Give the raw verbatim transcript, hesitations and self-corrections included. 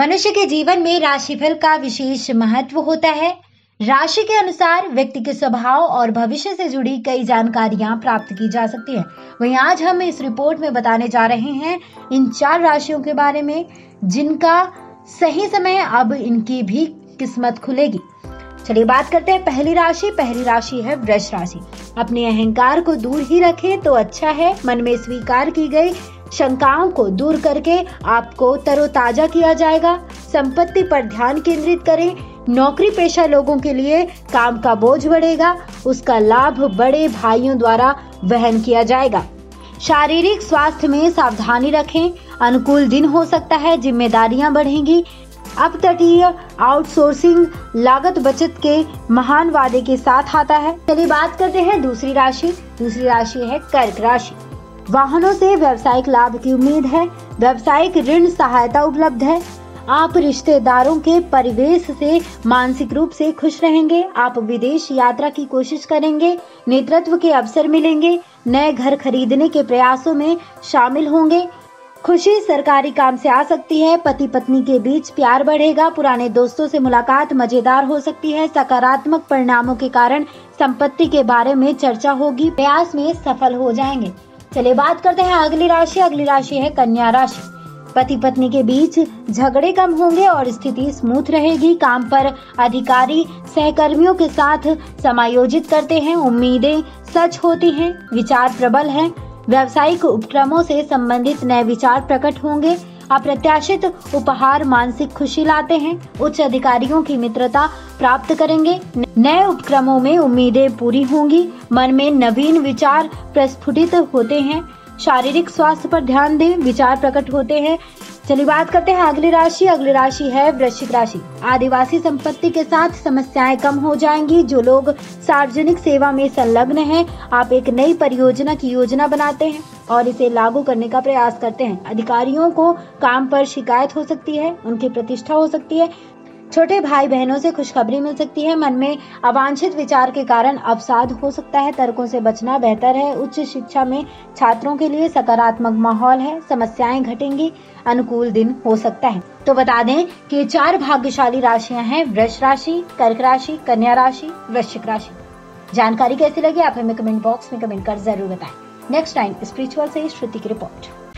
मनुष्य के जीवन में राशिफल का विशेष महत्व होता है। राशि के अनुसार व्यक्ति के स्वभाव और भविष्य से जुड़ी कई जानकारियां प्राप्त की जा सकती है। वहीं आज हम इस रिपोर्ट में बताने जा रहे हैं इन चार राशियों के बारे में जिनका सही समय अब इनकी भी किस्मत खुलेगी। चलिए बात करते हैं पहली राशि। पहली राशि है वृष राशि। अपने अहंकार को दूर ही रखें तो अच्छा है। मन में स्वीकार की गई शंकाओं को दूर करके आपको तरोताजा किया जाएगा। संपत्ति पर ध्यान केंद्रित करें। नौकरी पेशा लोगों के लिए काम का बोझ बढ़ेगा। उसका लाभ बड़े भाइयों द्वारा वहन किया जाएगा। शारीरिक स्वास्थ्य में सावधानी रखें। अनुकूल दिन हो सकता है। जिम्मेदारियां बढ़ेंगी। अपतटीय आउटसोर्सिंग लागत बचत के महान वादे के साथ आता है। चलिए बात करते हैं दूसरी राशि। दूसरी राशि है कर्क राशि। वाहनों से व्यावसायिक लाभ की उम्मीद है। व्यावसायिक ऋण सहायता उपलब्ध है। आप रिश्तेदारों के परिवेश से मानसिक रूप से खुश रहेंगे। आप विदेश यात्रा की कोशिश करेंगे। नेतृत्व के अवसर मिलेंगे। नए घर खरीदने के प्रयासों में शामिल होंगे। खुशी सरकारी काम से आ सकती है। पति पत्नी के बीच प्यार बढ़ेगा। पुराने दोस्तों से मुलाकात मजेदार हो सकती है। सकारात्मक परिणामों के कारण संपत्ति के बारे में चर्चा होगी। प्रयास में सफल हो जाएंगे। चलिए बात करते हैं अगली राशि। अगली राशि है कन्या राशि। पति पत्नी के बीच झगड़े कम होंगे और स्थिति स्मूथ रहेगी। काम पर अधिकारी सहकर्मियों के साथ समायोजित करते हैं। उम्मीदें सच होती हैं। विचार प्रबल हैं। व्यावसायिक उपक्रमों से संबंधित नए विचार प्रकट होंगे। अप्रत्याशित उपहार मानसिक खुशी लाते हैं। उच्च अधिकारियों की मित्रता प्राप्त करेंगे। नए उपक्रमों में उम्मीदें पूरी होंगी। मन में नवीन विचार प्रस्फुटित होते हैं। शारीरिक स्वास्थ्य पर ध्यान दें। विचार प्रकट होते हैं। चलिए बात करते हैं अगली राशि। अगली राशि है वृश्चिक राशि। आदिवासी संपत्ति के साथ समस्याएं कम हो जाएंगी। जो लोग सार्वजनिक सेवा में संलग्न हैं, आप एक नई परियोजना की योजना बनाते हैं और इसे लागू करने का प्रयास करते हैं। अधिकारियों को काम पर शिकायत हो सकती है। उनकी प्रतिष्ठा हो सकती है। छोटे भाई बहनों से खुशखबरी मिल सकती है। मन में अवांछित विचार के कारण अवसाद हो सकता है। तर्कों से बचना बेहतर है। उच्च शिक्षा में छात्रों के लिए सकारात्मक माहौल है। समस्याएं घटेंगी। अनुकूल दिन हो सकता है। तो बता दें कि चार भाग्यशाली राशियां हैं वृष राशि, कर्क राशि, कन्या राशि, वृश्चिक राशि। जानकारी कैसी लगी आप हमें कमेंट बॉक्स में कमेंट कर जरूर बताएं। नेक्स्ट टाइम स्पिरिचुअल से श्रुति की रिपोर्ट।